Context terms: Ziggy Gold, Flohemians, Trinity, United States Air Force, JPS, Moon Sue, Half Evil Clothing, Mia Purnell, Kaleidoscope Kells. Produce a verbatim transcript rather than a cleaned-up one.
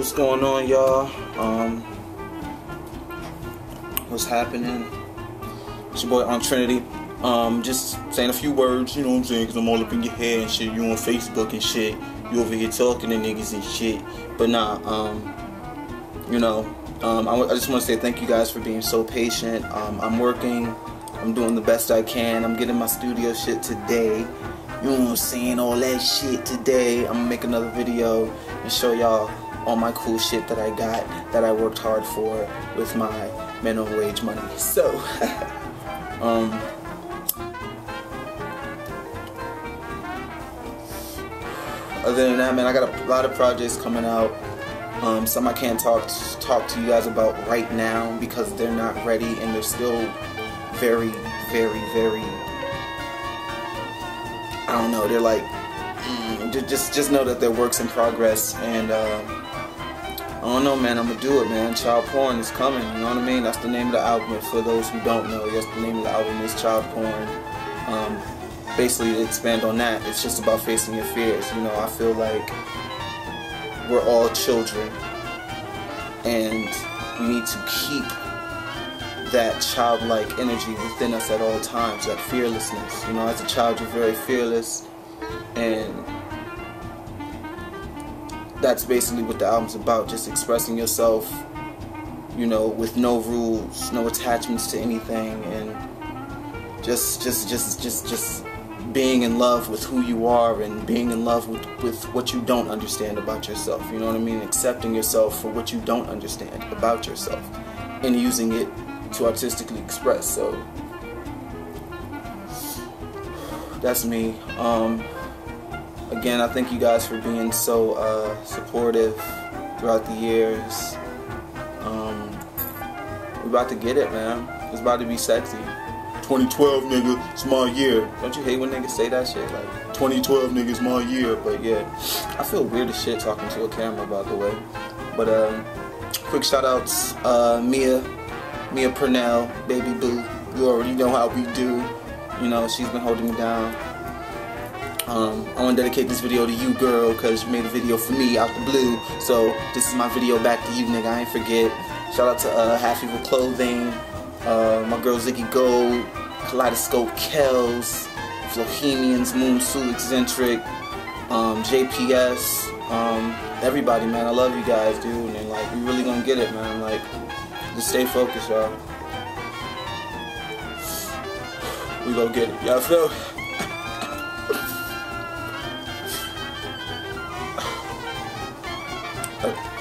What's going on, y'all? Um, what's happening? It's your boy Aunt Trinity. Um, just saying a few words, you know what I'm saying? Cause I'm all up in your head and shit. You on Facebook and shit. You over here talking to niggas and shit. But nah, um, you know, um, I, I just want to say thank you guys for being so patient. Um, I'm working. I'm doing the best I can. I'm getting my studio shit today. You know what I'm saying? All that shit today. I'm gonna make another video and show y'all all my cool shit that I got, that I worked hard for with my minimum wage money. So, um, other than that, man, I got a lot of projects coming out. Um, some I can't talk to, talk to you guys about right now because they're not ready and they're still very, very, very. I don't know. They're like, mm, just just know that they're works in progress, and uh, I don't know, man. I'm gonna do it, man. Child Porn is coming. You know what I mean? That's the name of the album. For those who don't know, yes, the name of the album is Child Porn. Um, basically, to expand on that, it's just about facing your fears. You know, I feel like we're all children, and we need to keep that childlike energy within us at all times, that fearlessness. You know, as a child you're very fearless, and that's basically what the album's about, just expressing yourself, you know, with no rules, no attachments to anything, and just just just just just being in love with who you are and being in love with, with what you don't understand about yourself. You know what I mean? Accepting yourself for what you don't understand about yourself and using it to artistically express. So that's me. Um, again, I thank you guys for being so uh, supportive throughout the years. Um, we're about to get it, man. It's about to be sexy. twenty twelve, nigga, it's my year. Don't you hate when niggas say that shit? Like, twenty twelve, nigga, it's my year. But yeah, I feel weird as shit talking to a camera, by the way. But um, quick shout outs, uh, Mia. Mia Purnell, baby boo, you already know how we do. You know, she's been holding me down. Um, I want to dedicate this video to you, girl, because you made a video for me out the blue. So this is my video back to you, nigga. I ain't forget. Shout out to uh, Half Evil Clothing, uh, my girl Ziggy Gold, Kaleidoscope Kells, Flohemians, Moon Sue, Eccentric, um, J P S, um, everybody, man. I love you guys, dude, and like, we really gonna get it, man. Like, just stay focused, y'all. We go get it. Y'all feel? Okay.